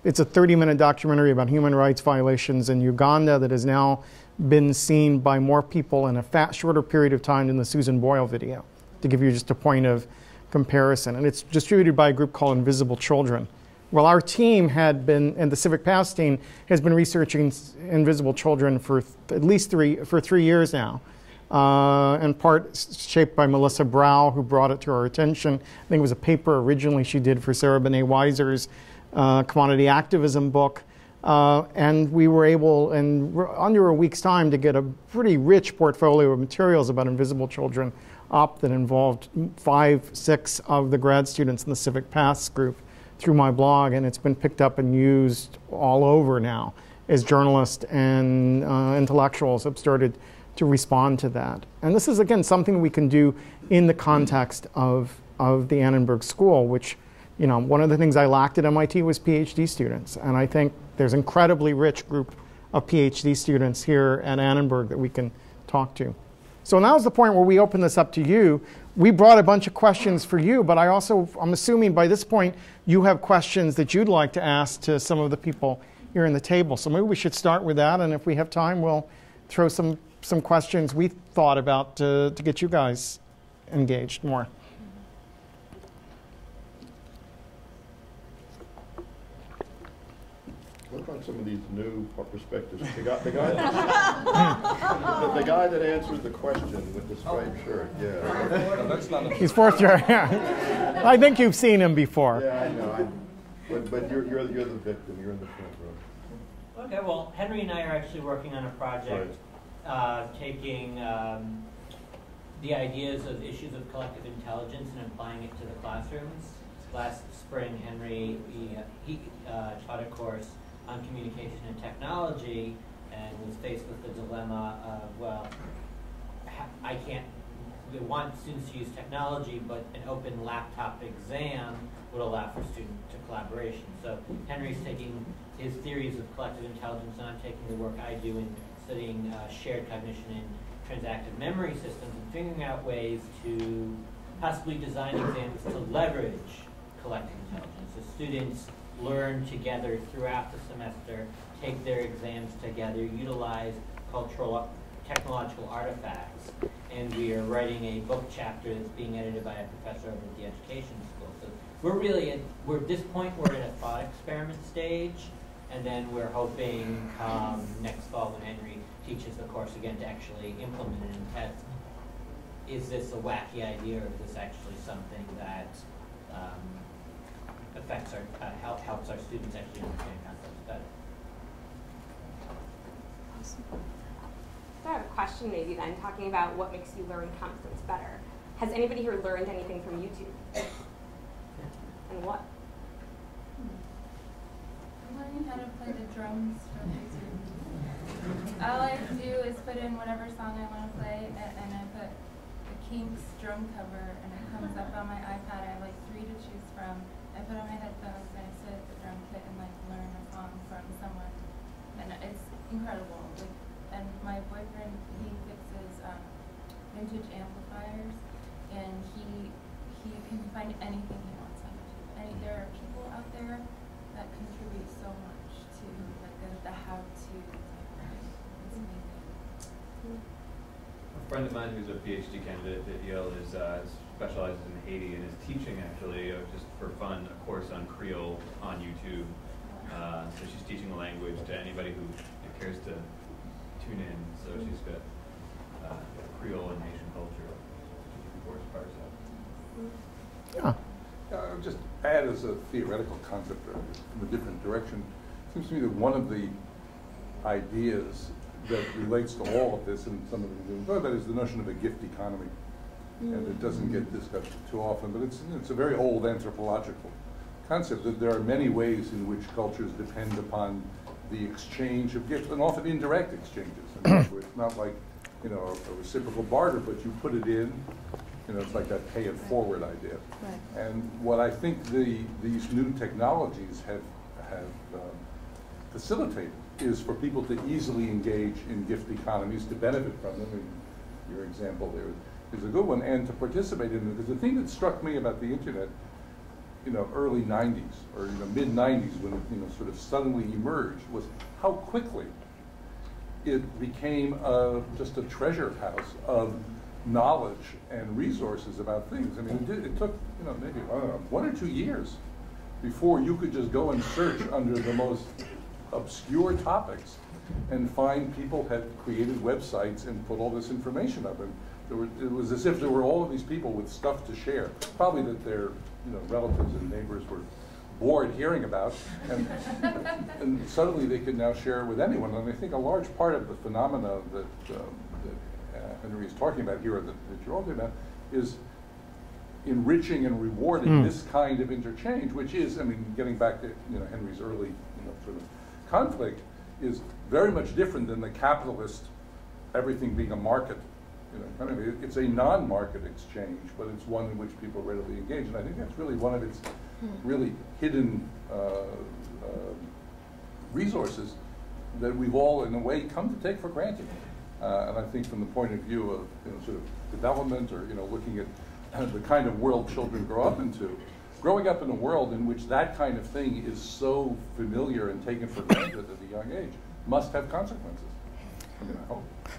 a 30-minute documentary about human rights violations in Uganda that has now been seen by more people in a shorter period of time than the Susan Boyle video, to give you just a point of comparison. And it's distributed by a group called Invisible Children. Well, our team had been, and the Civic Paths team has been researching Invisible Children for at least three years now, in part shaped by Melissa Brow, who brought it to our attention. I think it was a paper originally she did for Sarah Benet Weiser's commodity activism book, and we were able, in under a week's time, to get a pretty rich portfolio of materials about Invisible Children up that involved 5, 6 of the grad students in the Civic Paths group through my blog, and it's been picked up and used all over now as journalists and intellectuals have started to respond to that. And this is, again, something we can do in the context of the Annenberg School, which, you know, one of the things I lacked at MIT was PhD students. And I think there's an incredibly rich group of PhD students here at Annenberg that we can talk to. So now's the point where we open this up to you. We brought a bunch of questions for you, but I'm assuming by this point you have questions that you'd like to ask to some of the people here in the table. So maybe we should start with that, and if we have time, we'll throw some questions we thought about to get you guys engaged more. Look on some of these new perspectives. The guy that answers the question with the striped shirt, yeah. He's fourth year. Yeah. I think you've seen him before. Yeah, I know. But you're the victim. You're in the front row. Okay. Well, Henry and I are actually working on a project taking the ideas of issues of collective intelligence and applying it to the classrooms. Last spring, Henry he taught a course on communication and technology, and was faced with the dilemma of, well, I can't, we want students to use technology, but an open laptop exam would allow for student to collaboration. So Henry's taking his theories of collective intelligence, and I'm taking the work I do in studying shared cognition and transactive memory systems, and figuring out ways to possibly design exams to leverage collective intelligence. So students learn together throughout the semester, take their exams together, utilize cultural, technological artifacts, and we are writing a book chapter that's being edited by a professor over at the education school. So we're at this point, we're in a thought experiment stage, and then we're hoping next fall when Henry teaches the course again to actually implement it and test, is this a wacky idea or is this actually something that affects our, helps our students actually understand concepts better. Awesome. So I have a question maybe then, talking about what makes you learn concepts better. Has anybody here learned anything from YouTube? And what? I'm learning how to play the drums from YouTube. All I do is put in whatever song I want to play, and I put the Kinks drum cover, and it comes up on my iPad. I have like 3 to choose from. I put on my headphones and I sit at the drum kit and like learn a song from someone, and it's incredible. Like, and my boyfriend, he fixes vintage amplifiers, and he can find anything he wants on YouTube. And there are people out there that contribute so much to like the how-to. It's amazing. A friend of mine who's a PhD candidate at Yale is. Specializes in Haiti and is teaching actually, just for fun, a course on Creole on YouTube. So she's teaching the language to anybody who cares to tune in. So she's got Creole and Haitian culture course by herself. Yeah. I'll just add as a theoretical concept from a different direction. It seems to me that one of the ideas that relates to all of this and some of the things about that is the notion of a gift economy. And it doesn't get discussed too often, but it's a very old anthropological concept that there are many ways in which cultures depend upon the exchange of gifts, and often indirect exchanges. It's not like, you know, a reciprocal barter, but you put it in, you know, it's like that pay it forward idea. Right. And what I think these new technologies have facilitated is for people to easily engage in gift economies, to benefit from them. In your example there is a good one, and to participate in it. Because the thing that struck me about the internet, you know, early 90s, or you know, mid 90s, when it, you know, sort of suddenly emerged, was how quickly it became just a treasure house of knowledge and resources about things. I mean, it took, you know, maybe, I don't know, 1 or 2 years before you could just go and search under the most obscure topics and find people had created websites and put all this information up. And, it was as if there were all of these people with stuff to share, probably that their, you know, relatives and neighbors were bored hearing about, and suddenly they could now share it with anyone. And I think a large part of the phenomena that Henry is talking about here, or that you're all talking about, is enriching and rewarding this kind of interchange, which is, I mean, getting back to, you know, Henry's early, you know, sort of conflict, is very much different than the capitalist, everything being a market. You know, kind of, it's a non-market exchange, but it's one in which people readily engage, and I think that's really one of its really hidden resources that we've all, in a way, come to take for granted. And I think from the point of view of sort of development, or looking at the kind of world children grow up into, growing up in a world in which that kind of thing is so familiar and taken for granted at a young age must have consequences.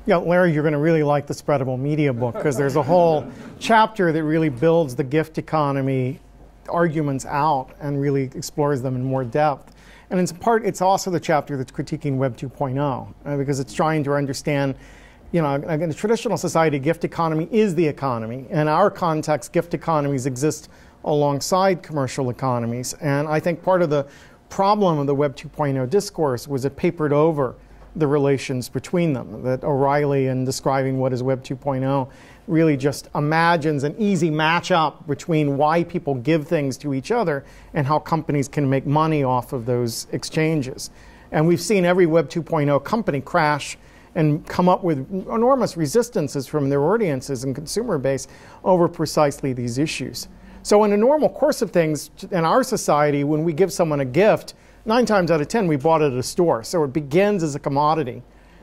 Yeah, Larry, you're going to really like the Spreadable Media book, because there's a whole chapter that really builds the gift economy arguments out and really explores them in more depth. And in part, it's also the chapter that's critiquing Web 2.0, because it's trying to understand, in the traditional society, gift economy is the economy. In our context, gift economies exist alongside commercial economies. And I think part of the problem of the Web 2.0 discourse was it papered over the relations between them, that O'Reilly, in describing what is Web 2.0, really just imagines an easy match-up between why people give things to each other and how companies can make money off of those exchanges. And we've seen every Web 2.0 company crash and come up with enormous resistances from their audiences and consumer base over precisely these issues. So in a normal course of things in our society, when we give someone a gift, 9 times out of 10, we bought it at a store. So it begins as a commodity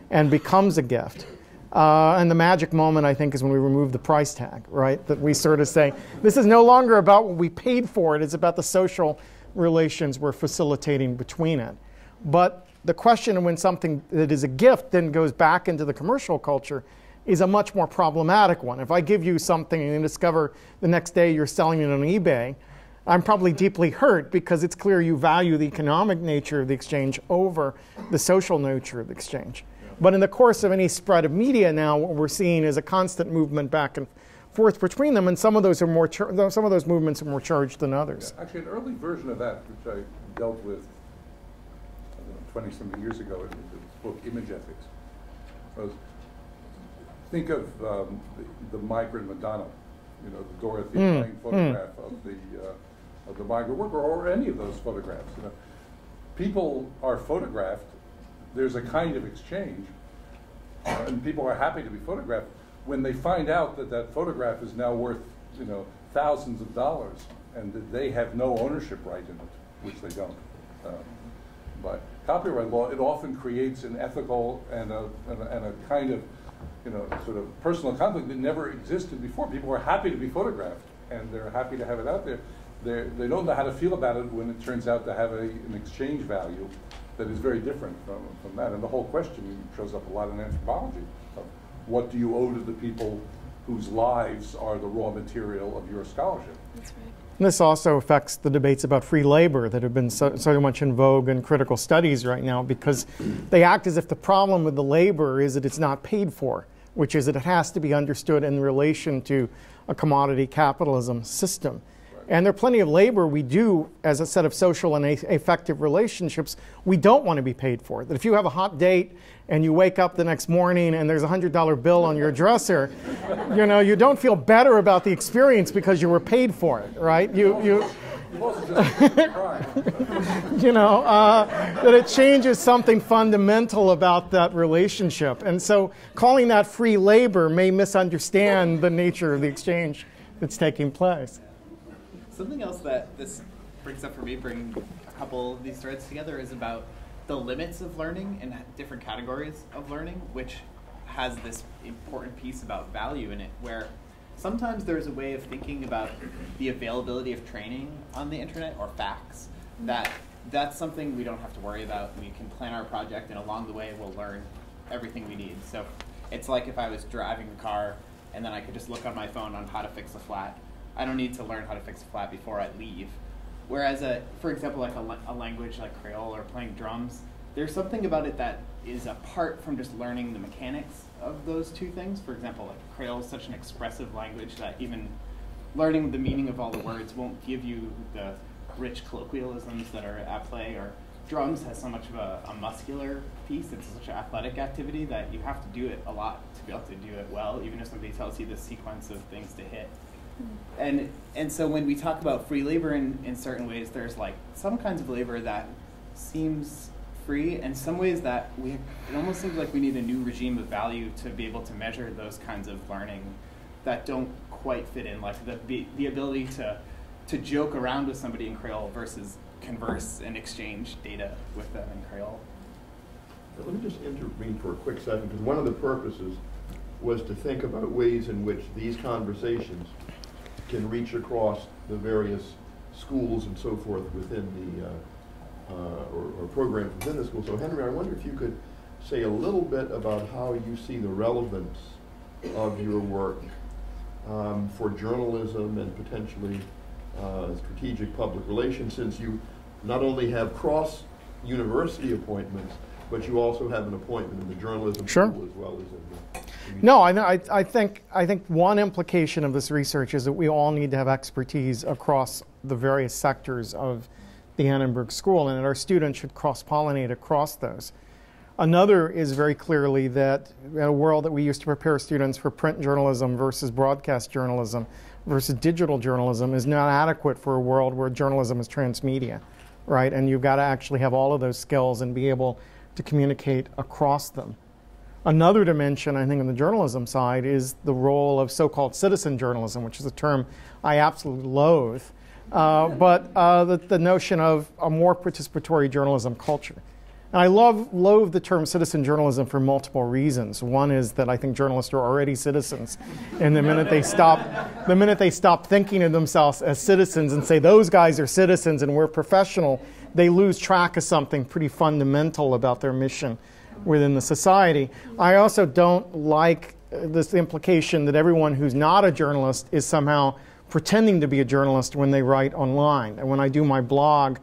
and becomes a gift. And the magic moment, I think, is when we remove the price tag, right? That we sort of say, this is no longer about what we paid for it. It's about the social relations we're facilitating between it. But the question of when something that is a gift then goes back into the commercial culture is a much more problematic one. If I give you something and then discover the next day you're selling it on eBay, I'm probably deeply hurt, because it's clear you value the economic nature of the exchange over the social nature of the exchange. Yeah. But in the course of any spread of media now, what we're seeing is a constant movement back and forth between them, and some of those are more movements are more charged than others. Yeah. Actually, an early version of that, which I dealt with 20-something years ago in the book Image Ethics, was think of the migrant Madonna, the Dorothea Lange photograph of the migrant worker, or any of those photographs. People are photographed, there's a kind of exchange, and people are happy to be photographed when they find out that that photograph is now worth thousands of dollars, and that they have no ownership right in it, which they don't. By copyright law, it often creates an ethical and a kind of sort of personal conflict that never existed before. People are happy to be photographed, and they're happy to have it out there. They don't know how to feel about it when it turns out to have an exchange value that is very different from that. And the whole question shows up a lot in anthropology of what do you owe to the people whose lives are the raw material of your scholarship. That's right. And this also affects the debates about free labor that have been so much in vogue in critical studies right now, because they act as if the problem with the labor is that it's not paid for, which is that it has to be understood in relation to a commodity capitalism system. Right. And there are plenty of labor we do as a set of social and affective relationships we don't want to be paid for. That if you have a hot date and you wake up the next morning and there's a $100 bill on your dresser, you don't feel better about the experience because you were paid for it, right? That it changes something fundamental about that relationship. And so calling that free labor may misunderstand the nature of the exchange that's taking place. Something else that this brings up for me, bringing a couple of these threads together, is about the limits of learning and different categories of learning, which has this important piece about value in it, where sometimes there's a way of thinking about the availability of training on the internet or facts, that's something we don't have to worry about. We can plan our project, and along the way we'll learn everything we need. So it's like if I was driving a car and then I could just look on my phone on how to fix a flat. I don't need to learn how to fix a flat before I leave. Whereas, for example, like a language like Creole or playing drums, there's something about it that is apart from just learning the mechanics of those two things. For example, like Creole is such an expressive language that even learning the meaning of all the words won't give you the rich colloquialisms that are at play, or drums has so much of a muscular piece. It's such an athletic activity that you have to do it a lot to be able to do it well, even if somebody tells you the sequence of things to hit. And so when we talk about free labor in certain ways, there's like some kinds of labor that seems free, and some ways that it almost seems like we need a new regime of value to be able to measure those kinds of learning that don't quite fit in, like the ability to joke around with somebody in Creole versus converse and exchange data with them in Creole. Let me just intervene for a quick second, because one of the purposes was to think about ways in which these conversations can reach across the various schools and so forth within the, or programs within the school. So Henry, I wonder if you could say a little bit about how you see the relevance of your work for journalism and potentially strategic public relations, since you not only have cross-university appointments, but you also have an appointment in the journalism school as well as in the... No, I think one implication of this research is that we all need to have expertise across the various sectors of the Annenberg School, and that our students should cross-pollinate across those. Another is very clearly that in a world that we used to prepare students for print journalism versus broadcast journalism versus digital journalism is not adequate for a world where journalism is transmedia, right? And you've got to actually have all of those skills and be able to communicate across them. Another dimension, I think, on the journalism side is the role of so-called citizen journalism, which is a term I absolutely loathe, but the notion of a more participatory journalism culture. And I loathe the term citizen journalism for multiple reasons. One is that I think journalists are already citizens, and the minute they stop, thinking of themselves as citizens and say those guys are citizens and we're professional, they lose track of something pretty fundamental about their mission within the society. I also don't like this implication that everyone who's not a journalist is somehow pretending to be a journalist when they write online. And when I do my blog,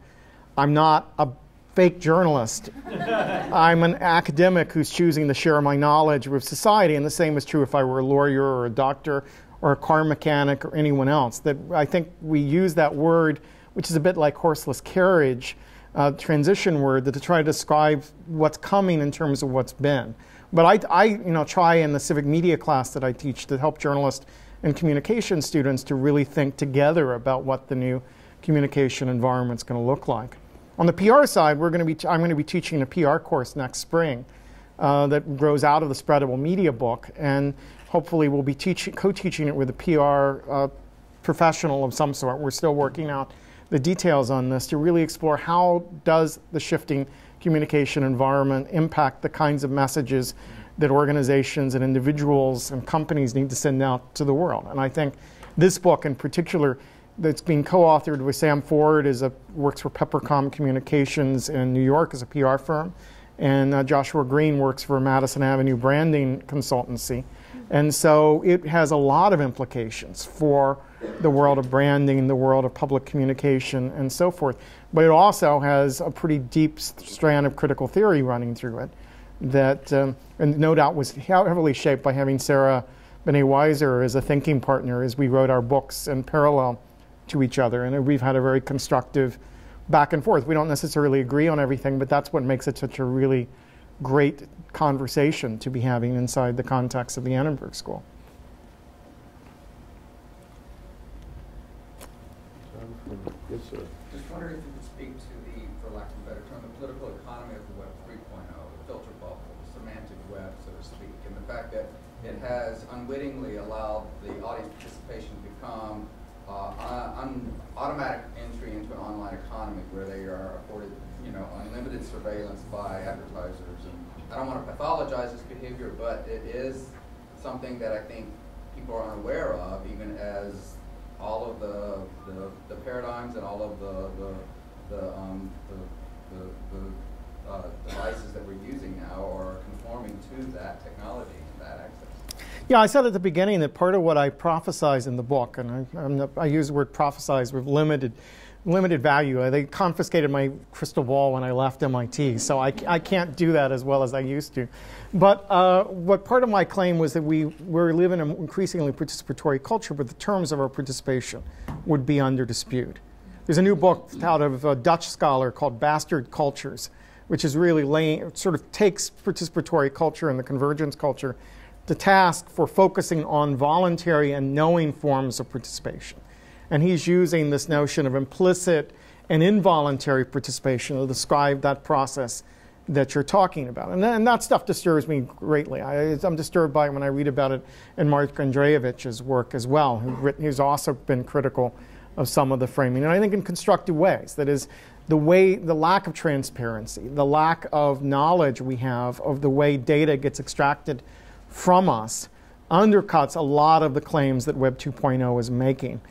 I'm not a fake journalist. I'm an academic who's choosing to share my knowledge with society, and the same is true if I were a lawyer or a doctor or a car mechanic or anyone else. That I think we use that word, which is a bit like horseless carriage, transition word, that to try to describe what's coming in terms of what's been. But I you know, try in the civic media class that I teach to help journalists and communication students to really think together about what the new communication environment's going to look like. On the PR side, we're going to be, I'm going to be teaching a PR course next spring that grows out of the Spreadable Media book, and hopefully we'll be co-teaching it with a PR professional of some sort. We're still working out the details on this to really explore how does the shifting communication environment impact the kinds of messages that organizations and individuals and companies need to send out to the world. And I think this book in particular that's being co-authored with Sam Ford, works for Peppercom Communications in New York as a PR firm, and Joshua Green works for Madison Avenue Branding Consultancy. And so it has a lot of implications for the world of branding, the world of public communication, and so forth. But it also has a pretty deep strand of critical theory running through it that, and no doubt was heavily shaped by having Sarah Benet Weiser as a thinking partner as we wrote our books in parallel to each other. And we've had a very constructive back and forth. We don't necessarily agree on everything, but that's what makes it such a really great conversation to be having inside the context of the Annenberg School. Yes, sir. Just wondering if you could speak to the, for lack of a better term, the political economy of the Web 3.0, the filter bubble, the semantic web, so to speak, and the fact that it has unwittingly allowed the audience participation to become automatic entry into an online economy where they are afforded, you know, unlimited surveillance by advertisers. And I don't want to pathologize this behavior, but it is something that I think people are unaware of, even as all of the paradigms and all of the devices that we're using now are conforming to that technology, that access. Yeah, I said at the beginning that part of what I prophesize in the book, and I use the word prophesize with limited value. They confiscated my crystal ball when I left MIT, so I can't do that as well as I used to. But what part of my claim was that we live in an increasingly participatory culture, but the terms of our participation would be under dispute. There's a new book out of a Dutch scholar called Bastard Cultures, which is really sort of takes participatory culture and the convergence culture to task for focusing on voluntary and knowing forms of participation. And he's using this notion of implicit and involuntary participation to describe that process that you're talking about. And that stuff disturbs me greatly. I'm disturbed by it when I read about it in Mark Andreevich's work as well, who's also been critical of some of the framing. And I think in constructive ways. That is, the lack of transparency, the lack of knowledge we have of the way data gets extracted from us undercuts a lot of the claims that Web 2.0 is making.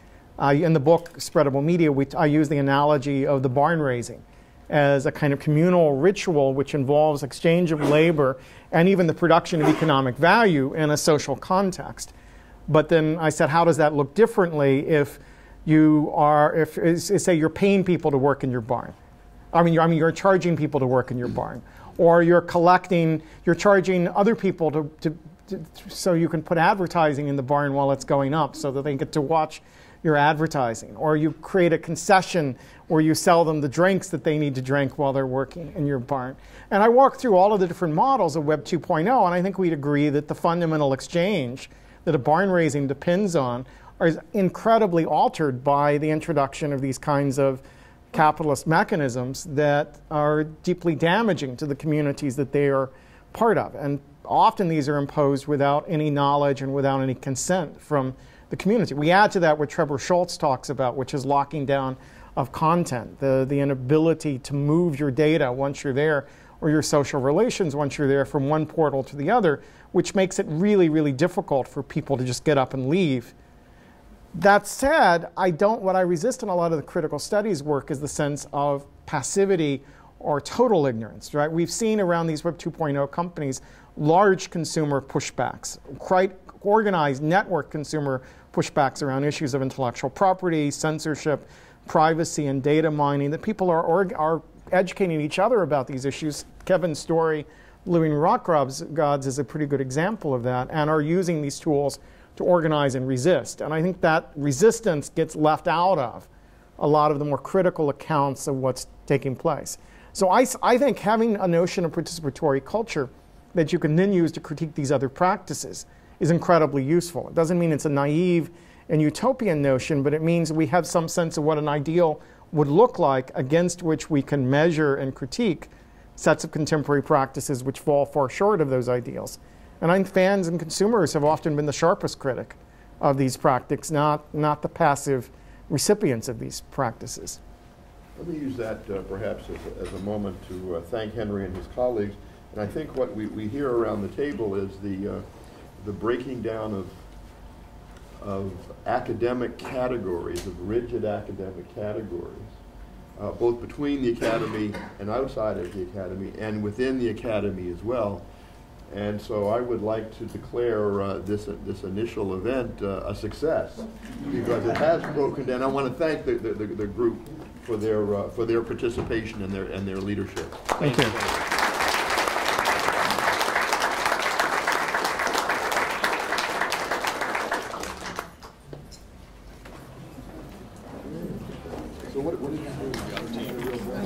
In the book Spreadable Media, I use the analogy of the barn raising as a kind of communal ritual which involves exchange of labor and even the production of economic value in a social context. But then I said, how does that look differently if you are, say you're paying people to work in your barn? I mean, you're charging people to work in your barn. Or you're charging other people so you can put advertising in the barn while it's going up so that they get to watch your advertising. Or you create a concession where you sell them the drinks that they need to drink while they're working in your barn. And I walked through all of the different models of Web 2.0, and I think we'd agree that the fundamental exchange that a barn raising depends on is incredibly altered by the introduction of these kinds of capitalist mechanisms that are deeply damaging to the communities that they are part of. And often these are imposed without any knowledge and without any consent from the community. We add to that what Trevor Schultz talks about, which is locking down of content, the inability to move your data once you're there, or your social relations once you're there, from one portal to the other, which makes it really, really difficult for people to just get up and leave. That said, what I resist in a lot of the critical studies work is the sense of passivity or total ignorance, right? We've seen around these Web 2.0 companies large consumer pushbacks, quite organized network consumer pushbacks around issues of intellectual property, censorship, privacy, and data mining, that people are educating each other about these issues. Kevin's story, Living Room Rock Gods, is a pretty good example of that, and are using these tools to organize and resist. And I think that resistance gets left out of a lot of the more critical accounts of what's taking place. So I think having a notion of participatory culture that you can then use to critique these other practices is incredibly useful. It doesn't mean it's a naive and utopian notion, but it means we have some sense of what an ideal would look like against which we can measure and critique sets of contemporary practices which fall far short of those ideals. And I think fans and consumers have often been the sharpest critic of these practices, not the passive recipients of these practices. Let me use that perhaps as a moment to thank Henry and his colleagues. And I think what we hear around the table is the breaking down of academic categories, of rigid academic categories, both between the academy and outside of the academy, and within the academy as well. And so I would like to declare this initial event a success, because it has broken down. I want to thank the group for their participation and their leadership. Thank you. So what do you do?